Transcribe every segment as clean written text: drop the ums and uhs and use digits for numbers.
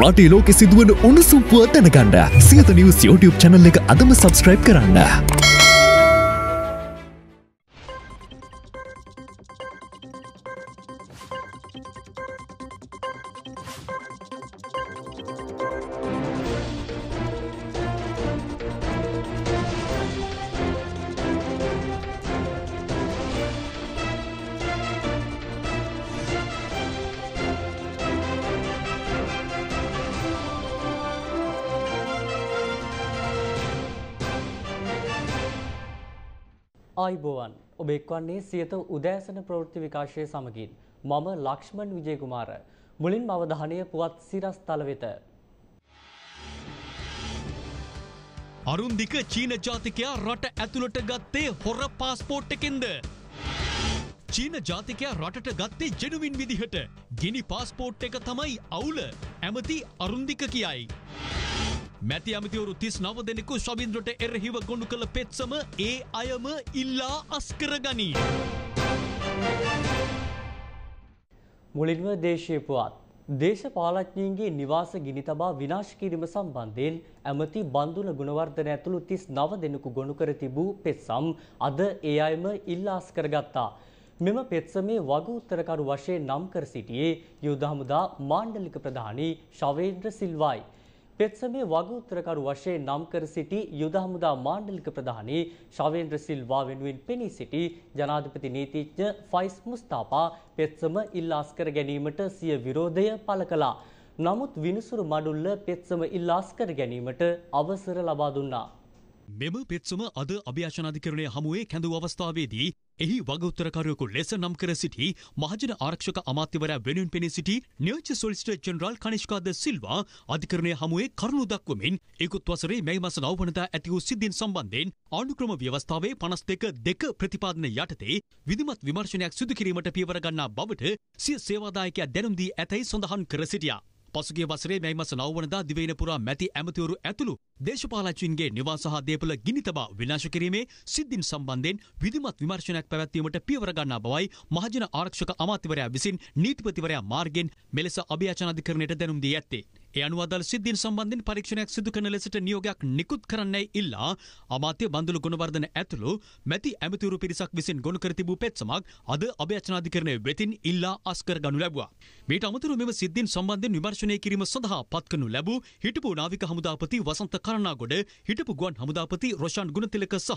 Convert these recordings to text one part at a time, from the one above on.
Rati Loki Sidhuvan Unusu Puatanaganda. See the news YouTube channel like Adam subscribe Karanda. අයිබෝවන් ඔබ එක්වන්නේ සියත උදෑසන ප්‍රවෘත්ති විකාශය සමගින් මම ලක්ෂ්මන් විජේ කුමාර මුලින්ම අවධානය පුවත් සිරස්තල වෙත අරුන්දික චීන ජාතිකයා රට ඇතුළට ගත්තේ හොර પાස්පෝර්ට් එකෙන්ද චීන ජාතිකයා රටට ගත්තේ ජෙනුවින් විදිහට ගිනි પાස්පෝර්ට් එක තමයි අවුල ඇමති අරුන්දික කියයි Matty Amithiyoru 39 දෙනෙකු ශවීන්ද්‍රට එරෙහිව ගොනු කළ පෙත්සම ඒ අයම ඉල්ලා අස්කරගනි. මුලින්ම දේශීය පුවත්. දේශපාලඥයින්ගේ නිවාස ගිනි තබා විනාශ කිරීම සම්බන්ධයෙන් ඇමති බන්දුල ගුණවර්ධන ඇතුළු 39 දෙනෙකු ගොනු කර තිබූ පෙත්සම් අද ඒ අයම ඉල්ලා අස්කරගත්තා. මෙම පෙත්සමේ වග උත්තරකරු වශයෙන් නම් කර සිටියේ යුද හමුදා මාණ්ඩලික ප්‍රධානී ශවේන්ද්‍ර සිල්වායි. පෙත්සමේ වග උත්තරකරු වශයෙන් නම් කර සිටි යුද හමුදා මාණ්ඩලික ප්‍රධානී ශවේන්ද්‍ර සිල්වා වෙනුවෙන් පෙනී සිටි ජනාධිපති නීතිඥ ෆයිස් මුස්තාපා පෙත්සම ඉල්ලාස්කර ගැනීමට සිය විරෝධය පළ කළා. නමුත් විනිසුරු මඩුල්ල පෙත්සම ඉල්ලාස්කර ගැනීමට අවසර ලබා දුන්නා. මෙම පෙත්සම අද අභියාචනාධිකරණයේ හමුවේ කැඳවූ අවස්ථාවේදී එහි වග උත්තරකරුවෙකු ලෙස නම් කර සිටි මහජන ආරක්ෂක අමාත්‍යවරයා වෙනුවෙන් පෙනී සිටි නියෝජ්‍ය සොලිසිටර් ජෙනරාල් කනිෂ්කා ද සිල්වා අධිකරණයේ හමුවේ කරුණු දක්වමින් ඒකුත් වසරේ මැයි මාස 9 වනදා ඇති වූ සිද්ධීන් සම්බන්ධයෙන් ආණ්ඩුක්‍රම ව්‍යවස්ථාවේ 52.2 ප්‍රතිපාදන යටතේ විධිමත් විමර්ශනයක් සිදු කිරීමට පියවර ගන්නා බවට සිය සේවාදායකයා දැනුම් දී ඇතැයි සඳහන් කර සිටියා. පසුගිය වසරේ මැයි මාස 9 වනදා දිවයින පුරා මැති ඇමතිවරු ඇතුළු දේශපාලඥයින්ගේ නිවාස හා දේපළ ගිනි තබා විනාශ කිරීමේ සිද්ධීන් සම්බන්ධයෙන් විධිමත් විමර්ශනයක් පැවැත්වීමට පියවර ගන්නා බවයි මහජන ආරක්ෂක අමාත්‍යවරයා විසින් නීතිපතිවරයා මාර්ගෙන් මෙලෙස අභියාචනාධිකරණයට දැනුම් දී ඇත්තේ. ඒ අනුව අදාළ සිද්ධීන් සම්බන්ධයෙන් පරීක්ෂණයක් සිදු කරන ලෙසට නියෝගයක් නිකුත් කරන්නයි ඉල්ලා අමාත්‍ය බන්දුල ගුණවර්ධන ඇතුළු මැති ඇමතිවරු පිරිසක් විසින් ගොනු කර තිබූ පෙත්සමක් අද අභියාචනාධිකරණය වෙතින් ඉල්ලා අස්කර ගනු ලැබුවා. මේට අමතරව මෙම සිද්ධීන් සම්බන්ධයෙන් විමර්ශනය කිරීම සඳහා පත්කනු ලැබූ හිටපු නාවික හමුදාපති වසන්ත කරණාගොඩ, හිටපු ගුවන් හමුදාපති රොෂාන් ගුණතිලක සහ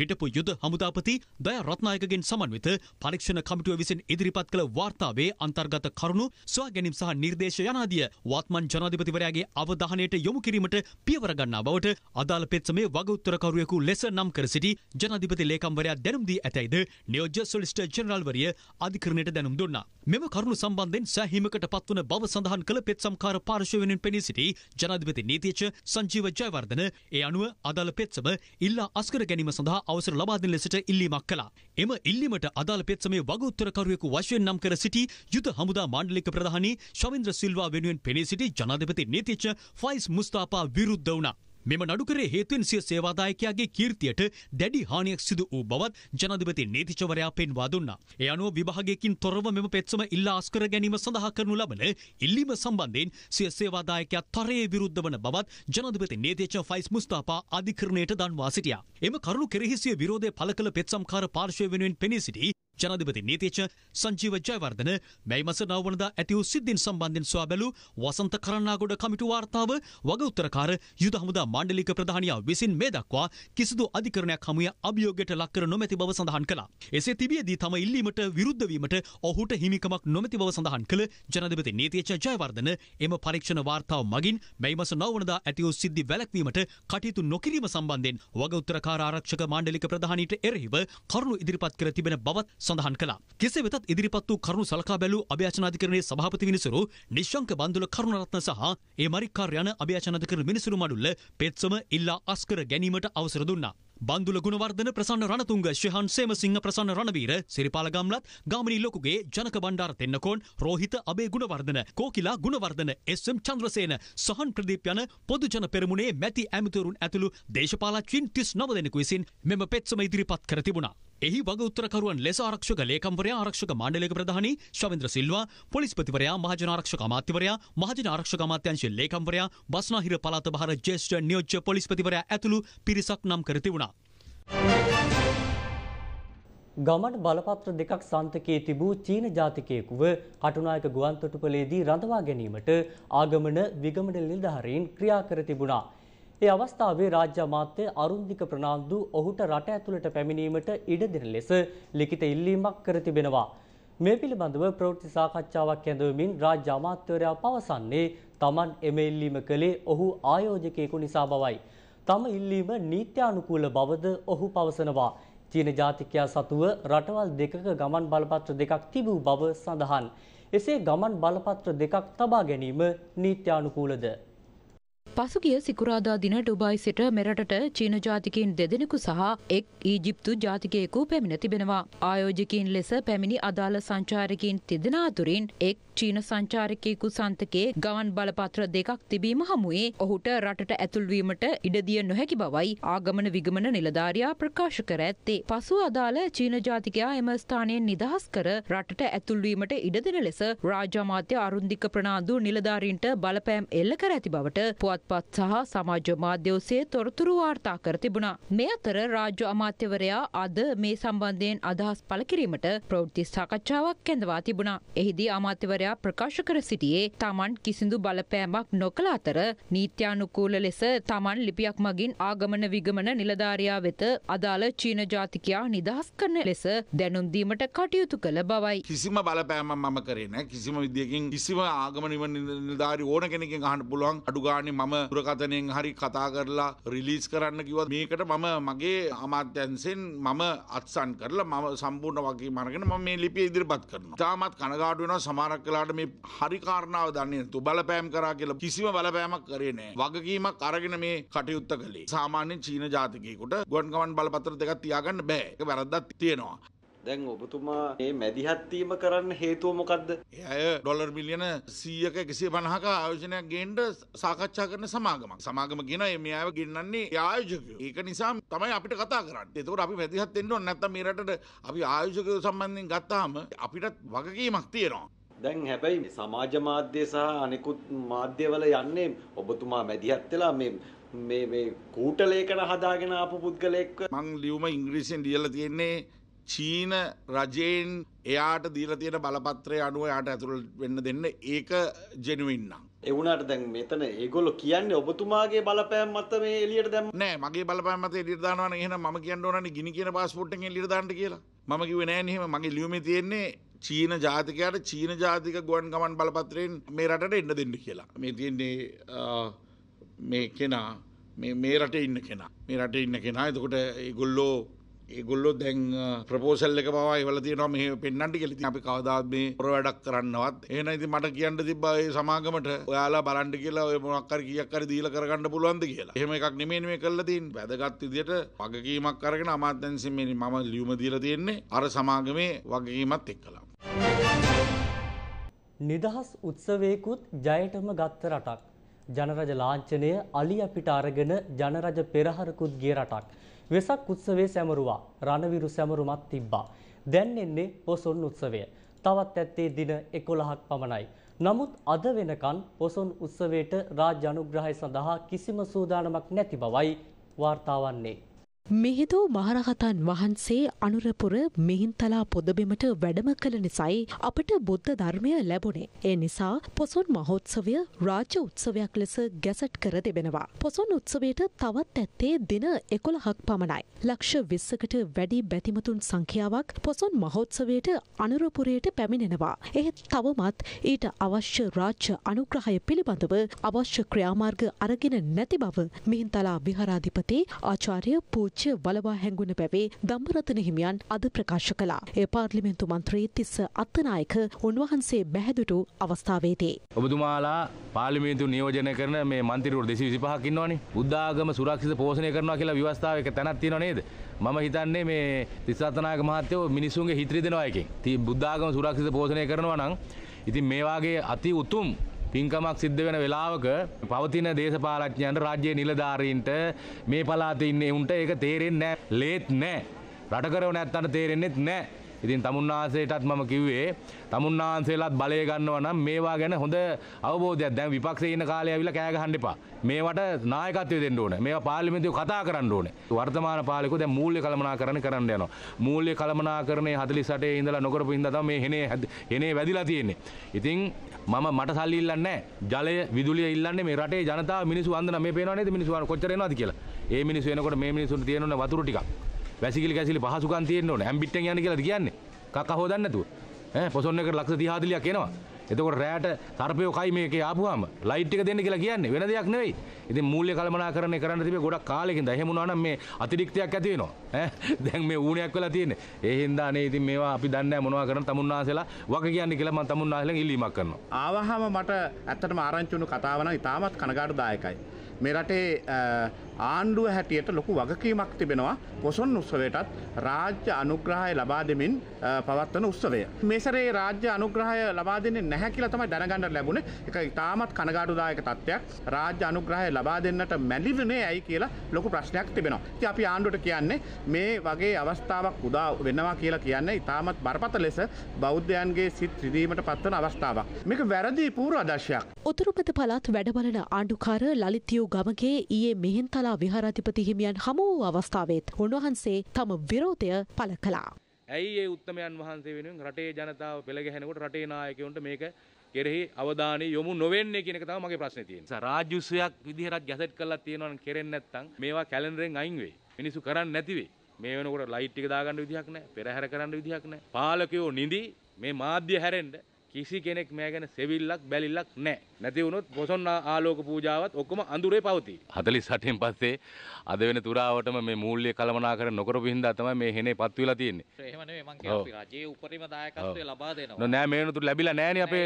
හිටපු යුද හමුදාපති දයා රත්නායකගෙන් සමන්විත පරීක්ෂණ කමිටුව විසින් ඉදිරිපත් කළ වාර්තාවේ අන්තර්ගත කරුණු සොයාගැනීම සහ නිර්දේශ යනාදිය වර්තමාන ජනාධිපතිවරයාගේ අවධානයට යොමු කිරීමට පියවර ගන්නා බවට අදාළ පෙත්සමේ වග උත්තරකරුවෙකු ලෙස නම් කර සිටි ජනාධිපති ලේකම්වරයා දැනුම් දී ඇතැයිද නියෝජ්‍ය සොලිසිටර් ජෙනරාල්වරිය අධිකරණයට දැනුම් දුන්නා. මෙම කරුණු සම්බන්ධයෙන් සෑහීමකට පත්වන බව සඳහන් කළ පෙත්සම්කාර පාර්ශ්වය වෙනුවෙන් පෙනී සිටි ජනාධිපති නීතිඥ සංජීව ජයවර්ධන ඒ අනුව අදාළ පෙත්සම ඉල්ලා අස්කර ගැනීම සඳහා අවසර ලබා දෙන ලෙසට ඉල්ලීමක් කළා. එම ඉල්ලීමට අදාළ පෙත්සමේ වග උත්තරකරුවෙකු වශයෙන් නම් කර සිටි යුද හමුදා මාණ්ඩලික ප්‍රධානී ශවේන්ද්‍ර සිල්වා වෙනුවෙන් පෙනී සිටි ජනාධිපති නීතිඥ ෆයිස් මුස්තාපා විරුද්ධ වුණා. මෙම නඩුකරේ හේතුවෙන් සිය සේවාදායකයාගේ කීර්තියට දැඩි හානියක් සිදු වූ බවත් ජනාධිපති නීතිඥවරයා පෙන්වා දුන්නා. ඒ අනුව විභාගයකින් තොරව මෙම පෙත්සම ඉල්ලා අස්කර ගැනීම සඳහා කරනු ලබන ඉල්ලීම සම්බන්ධයෙන් සිය සේවාදායකයා තරයේ විරුද්ධ වන බවත් ජනාධිපති නීතිඥ ෆයිස් මුස්තාපා අධිකරණයට දන්වා සිටියා. එම කරුණු කෙරෙහි සිය විරෝධය පළ කළ පෙත්සම්කාර පාර්ශ්වය වෙනුවෙන් පෙනී සිටි ජනාධිපති නීතිඥ සංජීව ජයවර්ධන මැයි මාස 9 වනදා ඇති වූ සිද්ධීන් සම්බන්ධයෙන් සොයා බැලූ වසන්ත කරණාගොඩ කමිටු වාර්තාව වග උත්තරකාර යුද හමුදා මාණ්ඩලික ප්‍රධානියා විසින් මේ දක්වා කිසිදු අධිකරණයක් හමුවේ අභියෝගයට ලක් කර නොමැති බව සඳහන් කළා. එසේ තිබියදී තම ඉල්ලීමට විරුද්ධ වීමට ඔහුට හිමිකමක් නොමැති බව සඳහන් කළ ජනාධිපති නීතිඥ ජයවර්ධන එම පරීක්ෂණ වාර්තාව මගින් මැයි මාස 9 වනදා ඇති වූ සිද්ධි වැළැක්වීමට කටයුතු නොකිරීම සම්බන්ධයෙන් වග උත්තරකාර ආරක්ෂක මාණ්ඩලික ප්‍රධානීට එරෙහිව කරුණු ඉදිරිපත් කර තිබෙන බවත් සඳහන් කළා. කෙසේ වෙතත් ඉදිරිපත් වූ කරුණු සලකා බැලූ අභියාචනාධිකරණයේ සභාපති විනිසුරු නිශ්ශංක bandula කරුණරත්න සහ E Marikkar යන අභියාචනාධිකරණ විනිසුරු මඩුල්ල පෙත්සම ඉල්ලා අස්කර ගැනීමට අවසර දුන්නා. Bandula Gunawardena, Prasana Ranatunga, Shehan Semasinga, Prasana Ranaveera, Siripala Gamlath, Gamini Lokuke, Janaka Bandar Tennakon, Rohita Abe Gunawardena, Kokila Gunawardena, SM Chandrasena, Sahan Pradipyana, Podujana Perumune, Matty Amathurun Atulu, Deshapala Chin Tis Navadenaku Visin, Mema Petsama Idiripat Kara Tibuna. එහි වග උත්තරකරුවන් ලෙස ආරක්ෂක ලේකම්වරයා ආරක්ෂක මණ්ඩලයක ප්‍රධානී ශවේන්ද්‍ර සිල්වා පොලිස්පතිවරයා මහජන ආරක්ෂක අමාත්‍යවරයා මහජන ආරක්ෂක අමාත්‍යාංශයේ ලේකම්වරයා බස්නාහිර පළාත බහර ජ්‍යෙෂ්ඨ නියෝජ්‍ය පොලිස්පතිවරයා ඇතුළු පිරිසක් නම් කර තිබුණා. ගමන් බලපත්‍ර දෙකක් සන්තකයේ තිබූ චීන ජාතිකයෙකුව කටුනායක ගුවන්තොටුපලේදී රඳවා ගැනීමට ආගමන විගමන නිලධාරීන් ක්‍රියා කර තිබුණා. ඒ අවස්ථාවේ රාජ්‍ය අමාත්‍ය අරුන්දික ප්‍රනාන්දු ඔහුට රට ඇතුළට පැමිණීමට ඉඩ දෙන ලෙස ලිඛිත ඉල්ලීමක් කර තිබෙනවා. මේ පිළිබඳව ප්‍රවෘත්ති සාකච්ඡාවක් ඇඳවමින් රාජ්‍ය අමාත්‍යවරයා පවසන්නේ තමන් එම ඉල්ලීම කළේ ඔහු ආයෝජකයෙකු නිසා බවයි. තම ඉල්ලීම නීත්‍යානුකූල බවද ඔහු පවසනවා. චීන ජාතිකයා සතුව රටවල් දෙකක ගමන් බලපත්‍ර දෙකක් තිබූ බව සඳහන්. එසේ ගමන් බලපත්‍ර දෙකක් තබා ගැනීම නීත්‍යානුකූලද? පසුගිය සිකුරාදා දින ඩුබායි සිට මෙරටට චීන ජාතිකයින් දෙදෙනෙකු සහ එක් ඊජිප්තු ජාතිකයෙකු පැමිණ තිබෙනවා. ආයෝජකයින් ලෙස පැමිණි අදාළ සංචාරකයින් තිදෙනා අතුරින් එක් චීන සංචාරකයෙකු සන්තකයේ ගමන් බලපත්‍ර දෙකක් තිබීම හමුවේ ඔහුට රටට ඇතුල්වීමට ඉඩදිය නොහැකි බවයි ආගමන විගමන නිලධාරියා ප්‍රකාශ කර ඇත්තේ. පසුව අදාළ චීන ජාතිකයා එම ස්ථානයෙන් නිදහස් කර රටට ඇතුල්වීමට ඉඩ දෙන ලෙස රාජ්‍ය අමාත්‍ය අරුන්දික ප්‍රනාන්දු නිලධාරීන්ට බලපෑම් එල්ල කර ඇති බවට පුවත් පත් සහ සමාජ මාධ්‍ය ඔස්සේ තොරතුරු වාර්තා කර තිබුණා. මේ අතර රාජ්‍ය අමාත්‍යවරයා අද මේ සම්බන්ධයෙන් අදහස් පළ කිරීමට ප්‍රවෘත්ති සාකච්ඡාවක් කැඳවා තිබුණා. එහිදී අමාත්‍යවරයා ප්‍රකාශ කර සිටියේ තමන් කිසිදු බලපෑමක් නොකළ අතර නීත්‍යානුකූල ලෙස තමන් ලිපියක් මගින් ආගමන විගමන නිලධාරියා වෙත අදාළ චීන ජාතිකයා නිදහස් කරන ලෙස දැනුම් දීමට කටයුතු කළ බවයි. කිසිම බලපෑමක් මම කරේ නැහැ. කිසිම විදියකින් කිසිම ආගමන විගමන නිලධාරි ඕන කෙනෙක්ගෙන් අහන්න පුළුවන් අඩු ගානේ මම දුරකථනයෙන් හරි කතා කරලා රිලීස් කරන්න කිව්වා. මේකට මම මගේ අමාත්‍යංශෙන් මම අත්සන් කරලා මම සම්පූර්ණ වගකීම අරගෙන මම මේ ලිපිය ඉදිරිපත් කරනවා. තාමත් කනගාටු වෙනවා සමහරක් වෙලාවට මේ හරි කාරණාව දන්නේ නැතු බලපෑම් කරා කියලා. කිසිම බලපෑමක් කරේ නැහැ. වගකීමක් අරගෙන මේ කටයුත්ත කළේ. සාමාන්‍යයෙන් චීන ජාතිකයෙකුට ගුවන් ගමන් බලපත්‍ර දෙකක් තියාගන්න බෑ. ඒක වැරද්දක් තියෙනවා. දැන් ඔබතුමා මේ මැදිහත් වීම කරන්න හේතුව මොකද්ද? ඒ අය ඩොලර් මිලියන 100ක 150ක ආයෝජනයක් ගේන්න සාකච්ඡා කරන සමාගමක්. සමාගම කියනවා මේ අයව ගෙන්නන්නේ ආයෝජකයෝ. ඒක නිසා තමයි අපිට කතා කරන්නේ. ඒතකොට අපි මැදිහත් වෙන්න ඕනේ. නැත්නම් මේ රටට අපි ආයෝජකයෝ සම්බන්ධයෙන් ගත්තාම අපිටත් වගකීමක් තියෙනවා. දැන් හැබැයි සමාජ මාධ්‍ය සහ අනිකුත් මාධ්‍යවල යන්නේ ඔබතුමා මැදිහත් වෙලා මේ කූටලේකන හදාගෙන ආපු පුද්ගලෙක්ව මං ලියුම ඉංග්‍රීසියෙන් ලියලා තියෙන්නේ චීන රජයෙන් එයාට දීලා තියෙන බලපත්‍රය අනුව එයාට ඇතුළු වෙන්න දෙන්න. ඒක ජෙනුයින් නම් ඒ වුණාට දැන් මෙතන ඒගොල්ලෝ කියන්නේ ඔබතුමාගේ බලපෑම් මත මේ එළියට දැම්ම නෑ. මගේ බලපෑම් මත එළියට දානවා නම් එහෙනම් මම කියන්න ඕනනේ ගිනි කියන પાස්පෝට් එකෙන් එළියට දාන්න කියලා. මම කිව්වේ නෑනේ එහෙම. මගේ ලියුමේ තියෙන්නේ චීන ජාතිකයාට චීන ජාතික ගුවන් ගමන් බලපත්‍රයෙන් මේ රටට එන්න දෙන්න කියලා. මේ තියෙන්නේ මේ කෙනා මේ රටේ ඉන්න කෙනා. මේ රටේ ඉන්න කෙනා. එතකොට ඒගොල්ලෝ ඒගොල්ලෝ දැන් ප්‍රොපෝසල් එක පවා ඒවල තියෙනවා මෙහෙ පෙන්නන්න කියලා. ඉතින් අපි කවදාවත් මේ පොර වැඩක් කරන්නවත් එහෙනම් ඉතින් මට කියන්න තිබ්බා ඒ සමාගමට ඔයාලා බලන්න කියලා ඔය මොකක් හරි කීයක් හරි දීලා කරගන්න පුළුවන්ද කියලා. එහෙම එකක් නෙමෙයි මේ කරලා තියෙන්නේ. වැදගත් විදියට වගකීමක් අරගෙන අමාත්‍යංශයෙන් මේ මම ලියුම දීලා තියෙන්නේ අර සමාගමේ වගකීමත් එක්කලා. නිදහස් උත්සවයකුත් ජයටම ගත්ත රටක්. ජනරජ ලාංඡනය අලිය පිට අරගෙන ජනරජ පෙරහරකුත් ගිය රටක්. වෙසක් උත්සවයේ සැමරුවා රණවිරු සැමරුමත් තිබ්බා. දැන් එන්නේ පොසොන් උත්සවය. තවත් ඇත්තේ දින 11ක් පමණයි. නමුත් අද වෙනකන් පොසොන් උත්සවයට රාජ්‍ය අනුග්‍රහය සඳහා කිසිම සූදානමක් නැති බවයි වාර්තා වන්නේ. මිහිඳු මහරහතන් වහන්සේ අනුරපුර මිහින්තලා පොදබිමට වැඩම කළ නිසායි අපට බුද්ධ ධර්මය ලැබුණේ. ඒ නිසා පොසොන් මහෝත්සවය රාජ්‍ය උත්සවයක් ලෙස ගැසට් කර තිබෙනවා. පොසොන් උත්සවයට තවත් ඇත්තේ දින 11ක් පමණයි. ලක්ෂ 20කට වැඩි බැතිමතුන් සංඛ්‍යාවක් පොසොන් මහෝත්සවයට අනුරපුරයට පැමිණෙනවා. එහෙත් තවමත් ඊට අවශ්‍ය රාජ්‍ය අනුග්‍රහය පිළිබඳව අවශ්‍ය ක්‍රියාමාර්ග අරගෙන නැති බව මිහින්තලා විහාරාධිපති ආචාර්ය පූජ්‍ය බලවා හැඟුණ පැවේ දම්බරතන හිමියන් අද ප්‍රකාශ කළා. ඒ පාර්ලිමේන්තු මන්ත්‍රී තිස්ස අත්තනායක උන්වහන්සේ බැහැදුටු අවස්ථාවේදී. ඔබතුමාලා පාර්ලිමේන්තු නියෝජනය කරන මේ මන්ත්‍රීවරු 225ක් ඉන්නවනේ. බුද්ධාගම සුරක්ෂිත පෝෂණය කරනවා කියලා ව්‍යවස්ථාවක තැනක් තියෙනව නේද? මම හිතන්නේ මේ තිස්ස අත්තනායක මහත්තයෝ මිනිසුන්ගේ හිත රිදෙනවා එකෙන්. බුද්ධාගම සුරක්ෂිත පෝෂණය කරනවා නම් ඉතින් මේ වාගේ අති උතුම් පින්කමක් සිද්ධ වෙන වෙලාවක පවතින දේශපාලඥයන්ට රාජ්‍ය නිලධාරීන්ට මේ පළාතේ ඉන්න උන්ට ඒක තේරෙන්නේ නැහැ. ලේත් නැහැ. රට කරන ඇත්තන්ට තේරෙන්නේ නැහැ. ඉතින් තමුන්නාන්සේටත් මම කිව්වේ තමුන්නාන්සේලාත් බලය ගන්නවා නම් මේවා ගැන හොඳ අවබෝධයක් දැන් විපක්ෂයේ ඉන්න කාලේ ඇවිල්ලා කෑ ගහන්න එපා. මේවට නායකත්වය දෙන්න ඕනේ. මේවා පාර්ලිමේන්තුවේ කතා කරන්න ඕනේ. වර්තමාන පාලකෝ දැන් මූල්‍ය කළමනාකරණය කරන්න යනවා. මූල්‍ය කළමනාකරණයේ 48 ඉඳලා නොකරපු ඉඳලා තමයි මේ හෙනේ වැදිලා තියෙන්නේ. ඉතින් මම මට සල්ලි ඉල්ලන්නේ නැහැ. ජලය, විදුලිය ඉල්ලන්නේ මේ රටේ ජනතාව මිනිස්සු වන්දනා මේ පේනවා නේද මිනිස්සු කොච්චර එනවද කියලා. මේ මිනිස්සු එනකොට මේ මිනිස්සුන්ට තියෙනවනේ වතුර ටිකක්. වැසිකිලි කැසිලි පහසුකම් තියෙන්න ඕනේ. ඇම්බිට්ටෙන් යන්න කියලාද කියන්නේ? කක්ක හොදන්න නැතුව. ඈ පොසොන් එකට ලක්ෂ 30 40ක් එනවා. එතකොට රැයට තරපයෝ කයි මේකේ ආපුවාම ලයිට් එක දෙන්න කියලා කියන්නේ වෙන දෙයක් නෙවෙයි. ඉතින් මූල්‍ය කළමනාකරණය කරන්න තිබේ ගොඩක් කාලෙකින්ද. එහෙම වුණා නම් මේ අතිරික්තයක් ඇති වෙනවා. ඈ දැන් මේ ඌණයක් වෙලා තියෙන්නේ. ඒ හින්දා නේ ඉතින් මේවා අපි දන්නේ නැහැ මොනවා කරන්න තමුන්නාසෙලා වග කියන්නේ කියලා මම තමුන්නාසෙලෙන් ඉල්ලීමක් කරනවා. ආවහම මට ඇත්තටම ආරංචි වුණු කතාව නම් ඉතාමත් කනගාටුදායකයි. මේ රටේ ආණ්ඩුව හැටියට ලොකු වගකීමක් තිබෙනවා පොසොන් උත්සවයටත් රාජ්‍ය අනුග්‍රහය ලබා දෙමින් පවත්වන උත්සවය. මේ සැරේ රාජ්‍ය අනුග්‍රහය ලබා දෙන්නේ නැහැ කියලා තමයි දැනගන්න ලැබුණේ. ඒක ඉතාමත් කනගාටුදායක තත්ත්වයක්. රාජ්‍ය අනුග්‍රහය ලබා දෙන්නට මැලි වුණේ ඇයි කියලා ලොකු ප්‍රශ්නයක් තිබෙනවා. ඉතින් අපි ආණ්ඩුවට කියන්නේ මේ වගේ අවස්ථාවක් උදා වෙනවා කියලා කියන්නේ ඉතාමත් බරපතල ලෙස බෞද්ධයන්ගේ සිත් රිදීමට පත්වන අවස්ථාවක්. මේක වැරදි පූර්වාදර්ශයක්. උතුරුපත පළාත් වැඩබලන ආණ්ඩුකාර ලලිතියෝ ගමගේ ඊයේ මෙහෙන්තලා විහාරාධිපති හිමියන් හමු වූ අවස්ථාවේත් උන්වහන්සේ තම විරෝධය පළ කළා. ඇයි ඒ උත්තමයන් වහන්සේ වෙනුවෙන් රටේ ජනතාව පෙළ ගැහෙනකොට රටේ නායකයන්ට මේක කෙරෙහි අවධානය යොමු නොවෙන්නේ කියන එක තමයි මගේ ප්‍රශ්නේ තියෙන්නේ. රාජ්‍ය උත්සවයක් විදිහට ගැසට් කරලා තියෙනවා නම් කෙරෙන්නේ නැත්නම් මේවා කැලෙන්ඩරෙන් අයින් වෙයි. මිනිස්සු කරන්නේ නැති වෙයි. මේ වෙනකොට ලයිට් එක දාගන්න විදිහක් නැහැ. පෙරහැර කරන්න විදිහක් නැහැ. පාලකයෝ නිදි මේ මාධ්‍ය හැරෙන්න කිසි කෙනෙක් මේ ගැන සෙවිල්ලක් බැලිල්ලක් නැහැ. නැති වුණොත් පොසොන් ආලෝක පූජාවත් ඔක්කොම අඳුරේ පවතී. 48න් පස්සේ අද වෙන තුරාවටම මේ මූල්‍ය කළමනාකරණය නොකරපු හින්දා තමයි මේ හේනේපත් වෙලා තියෙන්නේ. එහෙම නෙමෙයි මං කියන්නේ අපි රජයේ උපරිම දායකත්වය ලබා දෙනවා. නෑ මේ වෙනතුරු ලැබිලා නෑනේ අපේ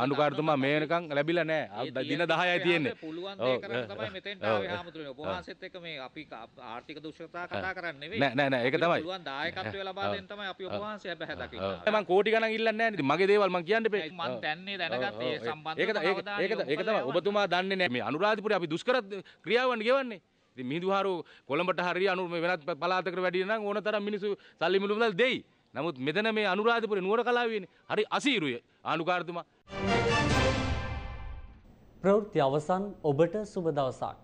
ආණ්ඩුකාරතුමා මේ වෙනකන් ලැබිලා නෑ. දින 10යි තියෙන්නේ. පුළුවන් දේ කරන්න තමයි මෙතෙන්ට ආවේ ආමුතුනේ. උපවාසෙත් එක මේ අපි ආර්ථික දුෂ්කරතා කතා කරන්නේ නෙවෙයි. නෑ ඒක තමයි. පුළුවන් දායකත්වය ලබා දෙන්න තමයි අපි උපවාසය හැබැයි දකින්නේ. මං කෝටි ගණන් ඉල්ලන්නේ නෑනේ. මගේ දේවල් මං මන් දැන්නේ දැනගත්ත ඒ සම්බන්ධව ඒක තමයි ඔබතුමා දන්නේ නැහැ මේ අනුරාධපුරේ අපි දුෂ්කර ක්‍රියාවන් ගෙවන්නේ. ඉතින් මිහිඳුහාරු කොළඹට හරිය අනු වෙනත් පළාතකට වැඩි නම් ඕනතරම් මිනිස්සු සල්ලි මිලුම්දල් දෙයි. නමුත් මෙතන මේ අනුරාධපුරේ නුවර කලාවේනේ හරි අසීරුයි ආණ්ඩුකාරතුමා. ප්‍රවෘත්ති අවසන්. ඔබට සුබ දවසක්.